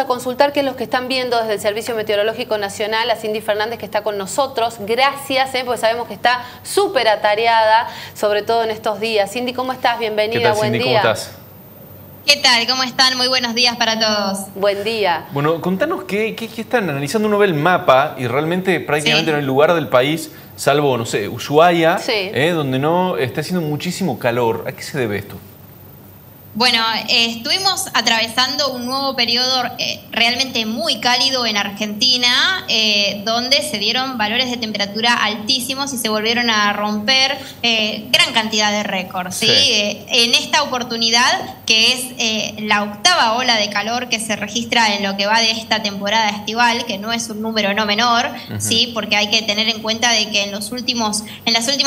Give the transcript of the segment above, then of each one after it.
a consultar qué es lo que están viendo desde el Servicio Meteorológico Nacional a Cindy Fernández, que está con nosotros. Gracias, porque sabemos que está súper atareada, sobre todo en estos días. Cindy, ¿cómo estás? Bienvenida, ¿qué tal, buen Cindy, día. ¿Cómo estás? ¿Qué tal? ¿Cómo están? Muy buenos días para todos. Buen día. Bueno, contanos qué están analizando. Uno ve el mapa y realmente prácticamente sí, no hay lugar del país, salvo, no sé, Ushuaia, sí, donde no está haciendo muchísimo calor. ¿A qué se debe esto? Bueno, estuvimos atravesando un nuevo periodo realmente muy cálido en Argentina, donde se dieron valores de temperatura altísimos y se volvieron a romper gran cantidad de récords, ¿sí? Sí. En esta oportunidad, que es la octava ola de calor que se registra en lo que va de esta temporada estival, que no es un número no menor, ¿sí? Porque hay que tener en cuenta de que en las últimas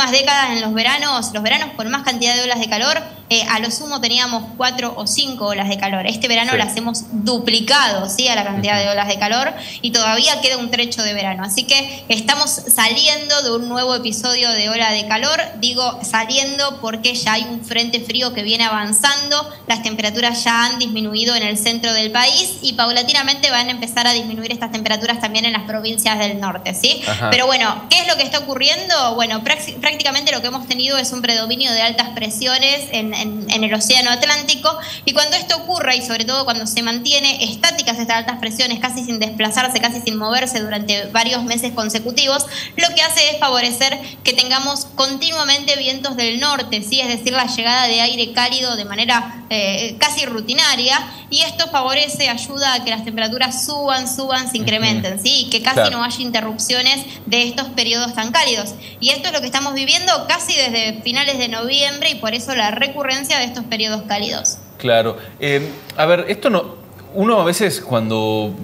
décadas, en los veranos con más cantidad de olas de calor, a lo sumo teníamos 4 o 5 olas de calor. Este verano sí, las hemos duplicado, ¿sí?, a la cantidad de olas de calor, y todavía queda un trecho de verano. Así que estamos saliendo de un nuevo episodio de ola de calor. Digo saliendo porque ya hay un frente frío que viene avanzando. Las temperaturas ya han disminuido en el centro del país y paulatinamente van a empezar a disminuir estas temperaturas también en las provincias del norte, ¿sí? Ajá. Pero bueno, ¿qué es lo que está ocurriendo? Bueno, prácticamente lo que hemos tenido es un predominio de altas presiones en el océano Atlántico, y cuando esto ocurre, y sobre todo cuando se mantiene estáticas estas altas presiones, casi sin desplazarse, casi sin moverse durante varios meses consecutivos, lo que hace es favorecer que tengamos continuamente vientos del norte, ¿sí?, es decir, la llegada de aire cálido de manera casi rutinaria, y esto favorece, ayuda a que las temperaturas suban, se incrementen, ¿sí?, y que casi no haya interrupciones de estos periodos tan cálidos. Y esto es lo que estamos viviendo casi desde finales de noviembre, y por eso la recurrencia de estos periodos cálidos. Claro. A ver, esto no... Uno a veces cuando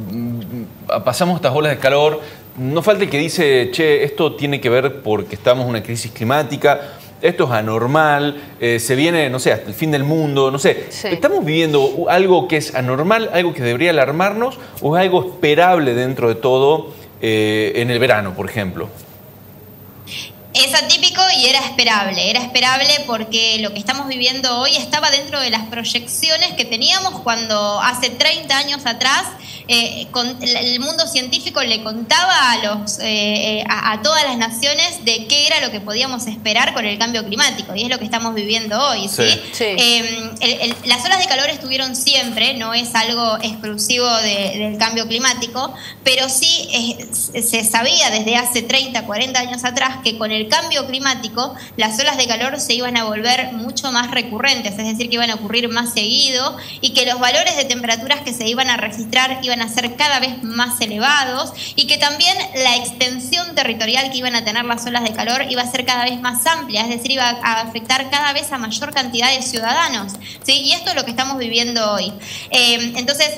pasamos estas olas de calor, no falta el que dice, che, esto tiene que ver porque estamos en una crisis climática, esto es anormal, se viene, no sé, hasta el fin del mundo, no sé. Sí. ¿Estamos viviendo algo que es anormal, algo que debería alarmarnos, o es algo esperable dentro de todo en el verano, por ejemplo? Es atípico y era esperable porque lo que estamos viviendo hoy estaba dentro de las proyecciones que teníamos cuando hace 30 años atrás el mundo científico le contaba a todas las naciones de qué era lo que podíamos esperar con el cambio climático, y es lo que estamos viviendo hoy, ¿sí? Sí, sí. Las olas de calor estuvieron siempre, no es algo exclusivo del cambio climático, pero sí se sabía desde hace 30, 40 años atrás que con el cambio climático las olas de calor se iban a volver mucho más recurrentes, es decir, que iban a ocurrir más seguido y que los valores de temperaturas que se iban a registrar iban a ser cada vez más elevados, y que también la extensión territorial que iban a tener las olas de calor iba a ser cada vez más amplia, es decir, iba a afectar cada vez a mayor cantidad de ciudadanos, ¿sí? Y esto es lo que estamos viviendo hoy. Entonces,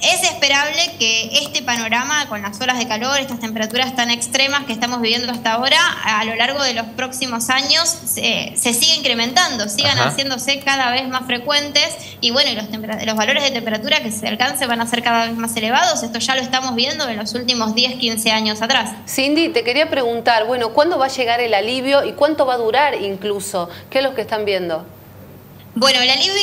es esperable que este panorama con las olas de calor, estas temperaturas tan extremas que estamos viviendo hasta ahora, a lo largo de los próximos años se siga incrementando, sigan haciéndose cada vez más frecuentes, y bueno, y los valores de temperatura que se alcancen van a ser cada vez más elevados. Esto ya lo estamos viendo en los últimos 10, 15 años atrás. Cindy, te quería preguntar, bueno, ¿cuándo va a llegar el alivio y cuánto va a durar incluso? ¿Qué es lo que están viendo? Bueno, el alivio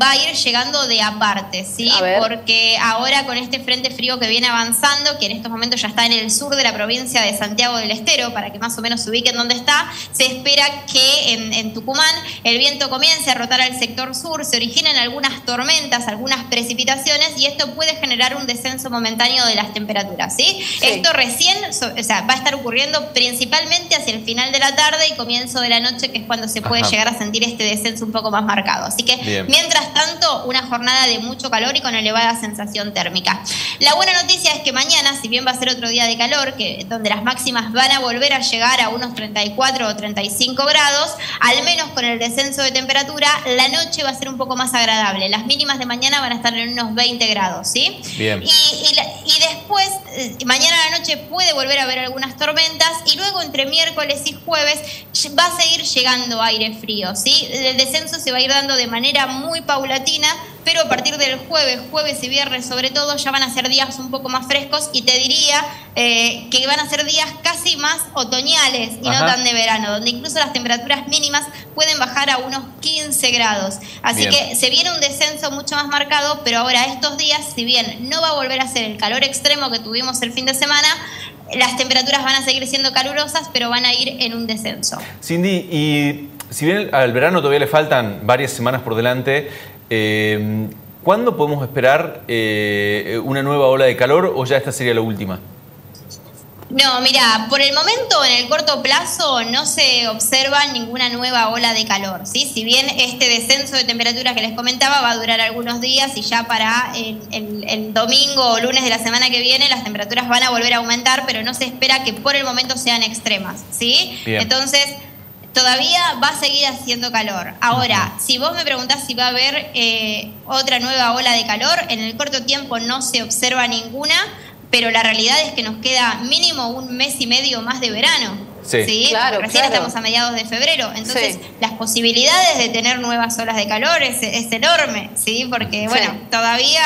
va a ir llegando de aparte, ¿sí? Porque ahora con este frente frío que viene avanzando, que en estos momentos ya está en el sur de la provincia de Santiago del Estero, para que más o menos se ubiquen dónde está, se espera que en Tucumán el viento comience a rotar al sector sur, se originen algunas tormentas, algunas precipitaciones, y esto puede generar un descenso momentáneo de las temperaturas, ¿sí? Sí. Esto va a estar ocurriendo principalmente hacia el final de la tarde y comienzo de la noche, que es cuando se puede llegar a sentir este descenso un poco más marcado. Así que, bien, mientras tanto, una jornada de mucho calor y con elevada sensación térmica. La buena noticia es que mañana, si bien va a ser otro día de calor, donde las máximas van a volver a llegar a unos 34 o 35 grados, al menos con el descenso de temperatura, la noche va a ser un poco más agradable. Las mínimas de mañana van a estar en unos 20 grados, ¿sí? Bien. Y después, mañana a la noche puede volver a haber algunas tormentas, y luego entre miércoles y jueves va a seguir llegando aire frío, ¿sí? El descenso se va a ir dando de manera muy paulatina, pero a partir del jueves y viernes sobre todo, ya van a ser días un poco más frescos y te diría que van a ser días casi más otoñales y no tan de verano, donde incluso las temperaturas mínimas pueden bajar a unos 15 grados. Así que se viene un descenso mucho más marcado, pero ahora estos días, si bien no va a volver a ser el calor extremo que tuvimos el fin de semana, las temperaturas van a seguir siendo calurosas, pero van a ir en un descenso. Cindy, y si bien al verano todavía le faltan varias semanas por delante, ¿cuándo podemos esperar una nueva ola de calor o ya esta sería la última? No, mira, por el momento en el corto plazo no se observa ninguna nueva ola de calor, ¿sí? Si bien este descenso de temperaturas que les comentaba va a durar algunos días y ya para el domingo o lunes de la semana que viene las temperaturas van a volver a aumentar, pero no se espera que por el momento sean extremas, ¿sí? Bien. Entonces todavía va a seguir haciendo calor. Ahora, si vos me preguntás si va a haber otra nueva ola de calor, en el corto tiempo no se observa ninguna, pero la realidad es que nos queda mínimo un mes y medio más de verano. Sí, ¿sí? Claro, Recién estamos a mediados de febrero. Entonces, las posibilidades de tener nuevas olas de calor es enorme, ¿sí? Porque, bueno, todavía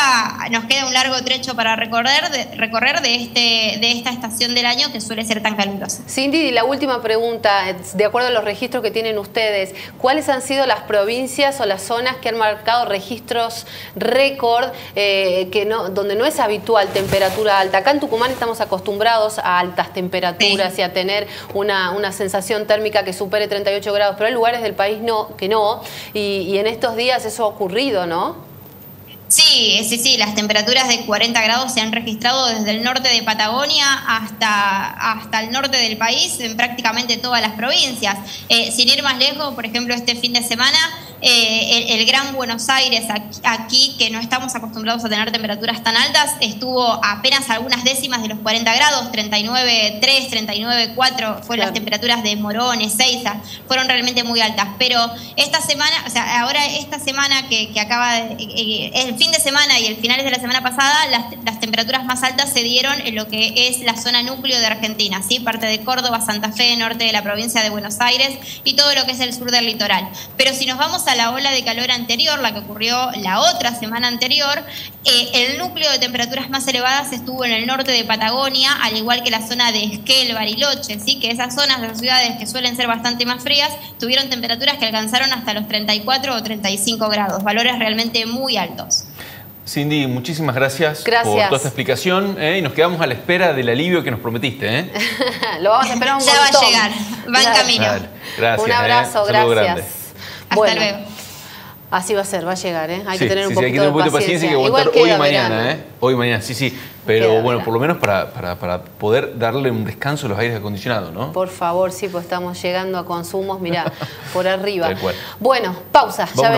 nos queda un largo trecho para recorrer de esta estación del año que suele ser tan calurosa. Cindy, la última pregunta, de acuerdo a los registros que tienen ustedes, ¿cuáles han sido las provincias o las zonas que han marcado registros récord donde no es habitual temperatura alta? Acá en Tucumán estamos acostumbrados a altas temperaturas y a tener una sensación térmica que supere 38 grados, pero hay lugares del país que no, y en estos días eso ha ocurrido, ¿no? Sí, las temperaturas de 40 grados se han registrado desde el norte de Patagonia hasta el norte del país, en prácticamente todas las provincias. Sin ir más lejos, por ejemplo, este fin de semana, el Gran Buenos Aires, aquí que no estamos acostumbrados a tener temperaturas tan altas, estuvo apenas algunas décimas de los 40 grados, 39,3, 39,4, fueron las temperaturas de Morón, Ezeiza, fueron realmente muy altas. Pero esta semana, o sea, ahora esta semana que acaba el fin de semana y el finales de la semana pasada, las temperaturas más altas se dieron en lo que es la zona núcleo de Argentina, ¿sí? Parte de Córdoba, Santa Fe, norte de la provincia de Buenos Aires y todo lo que es el sur del litoral. Pero si nos vamos a la ola de calor anterior, la que ocurrió la otra semana anterior, el núcleo de temperaturas más elevadas estuvo en el norte de Patagonia, al igual que la zona de Esquel, Bariloche, ¿sí? Que esas zonas de las ciudades que suelen ser bastante más frías tuvieron temperaturas que alcanzaron hasta los 34 o 35 grados, valores realmente muy altos. Cindy, muchísimas gracias por toda esta explicación y nos quedamos a la espera del alivio que nos prometiste. Lo vamos a esperar un montón. Ya va a llegar, va en camino. Vale, gracias, un abrazo, gracias. Hasta luego. Así va a ser, va a llegar. Hay que tener un poquito de paciencia. Hay que aguantar hoy y mañana. Hoy y mañana, Pero bueno, por lo menos para poder darle un descanso a los aires acondicionados, ¿no? Por favor, pues estamos llegando a consumos, mirá, por arriba. Bueno, pausa. Ya